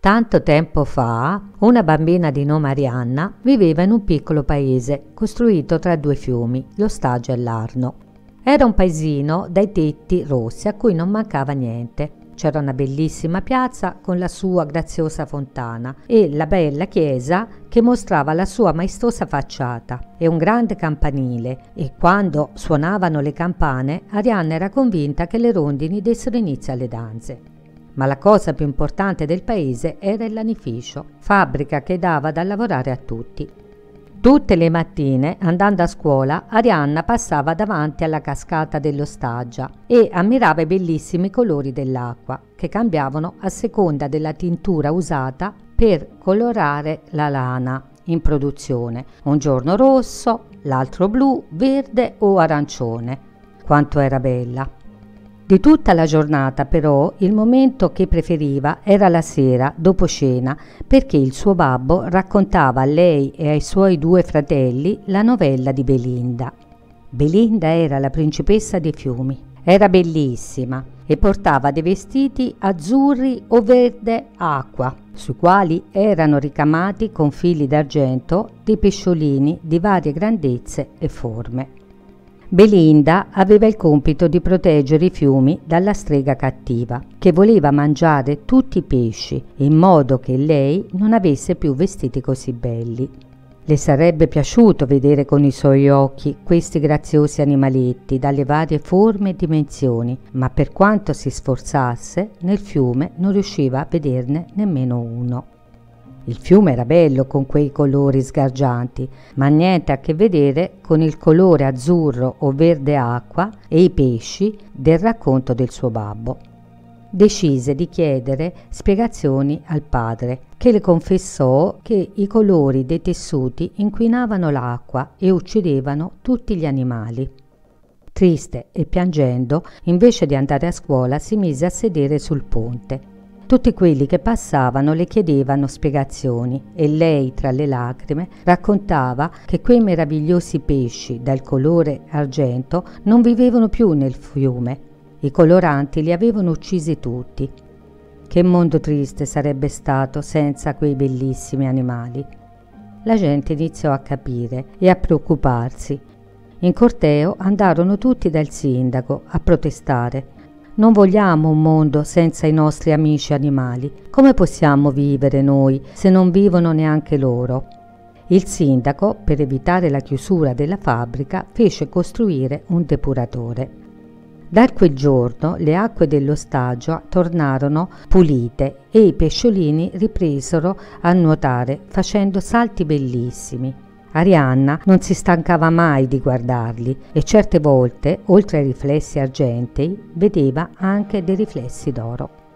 Tanto tempo fa, una bambina di nome Arianna viveva in un piccolo paese costruito tra due fiumi, l'Ostaggio e l'Arno. Era un paesino dai tetti rossi a cui non mancava niente. C'era una bellissima piazza con la sua graziosa fontana e la bella chiesa che mostrava la sua maestosa facciata e un grande campanile, e quando suonavano le campane Arianna era convinta che le rondini dessero inizio alle danze. Ma la cosa più importante del paese era il lanificio, fabbrica che dava da lavorare a tutti. Tutte le mattine, andando a scuola, Arianna passava davanti alla cascata dell'Ostaggia e ammirava i bellissimi colori dell'acqua, che cambiavano a seconda della tintura usata per colorare la lana in produzione, un giorno rosso, l'altro blu, verde o arancione. Quanto era bella! Di tutta la giornata però il momento che preferiva era la sera dopo cena, perché il suo babbo raccontava a lei e ai suoi due fratelli la novella di Belinda. Belinda era la principessa dei fiumi, era bellissima e portava dei vestiti azzurri o verde acqua, sui quali erano ricamati con fili d'argento dei pesciolini di varie grandezze e forme. Belinda aveva il compito di proteggere i fiumi dalla strega cattiva, che voleva mangiare tutti i pesci, in modo che lei non avesse più vestiti così belli. Le sarebbe piaciuto vedere con i suoi occhi questi graziosi animaletti dalle varie forme e dimensioni, ma per quanto si sforzasse, nel fiume non riusciva a vederne nemmeno uno. Il fiume era bello con quei colori sgargianti, ma niente a che vedere con il colore azzurro o verde acqua e i pesci del racconto del suo babbo. Decise di chiedere spiegazioni al padre, che le confessò che i colori dei tessuti inquinavano l'acqua e uccidevano tutti gli animali. Triste e piangendo, invece di andare a scuola, si mise a sedere sul ponte. Tutti quelli che passavano le chiedevano spiegazioni e lei, tra le lacrime, raccontava che quei meravigliosi pesci dal colore argento non vivevano più nel fiume. I coloranti li avevano uccisi tutti. Che mondo triste sarebbe stato senza quei bellissimi animali. La gente iniziò a capire e a preoccuparsi. In corteo andarono tutti dal sindaco a protestare. Non vogliamo un mondo senza i nostri amici animali. Come possiamo vivere noi se non vivono neanche loro? Il sindaco, per evitare la chiusura della fabbrica, fece costruire un depuratore. Da quel giorno le acque dell'Ostaggio tornarono pulite e i pesciolini ripresero a nuotare facendo salti bellissimi. Arianna non si stancava mai di guardarli e certe volte, oltre ai riflessi argentei, vedeva anche dei riflessi d'oro.